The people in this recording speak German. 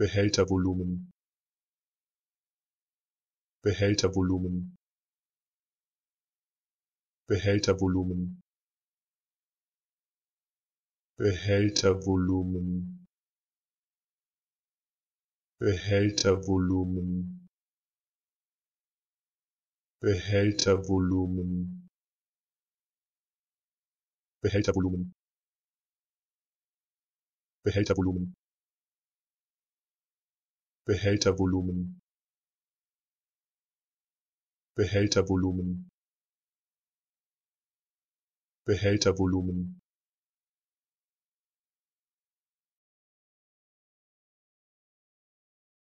Behältervolumen, Behältervolumen, Behältervolumen, Behältervolumen, Behältervolumen, Behältervolumen, Behältervolumen, Behältervolumen, Behältervolumen, Behältervolumen, Behältervolumen,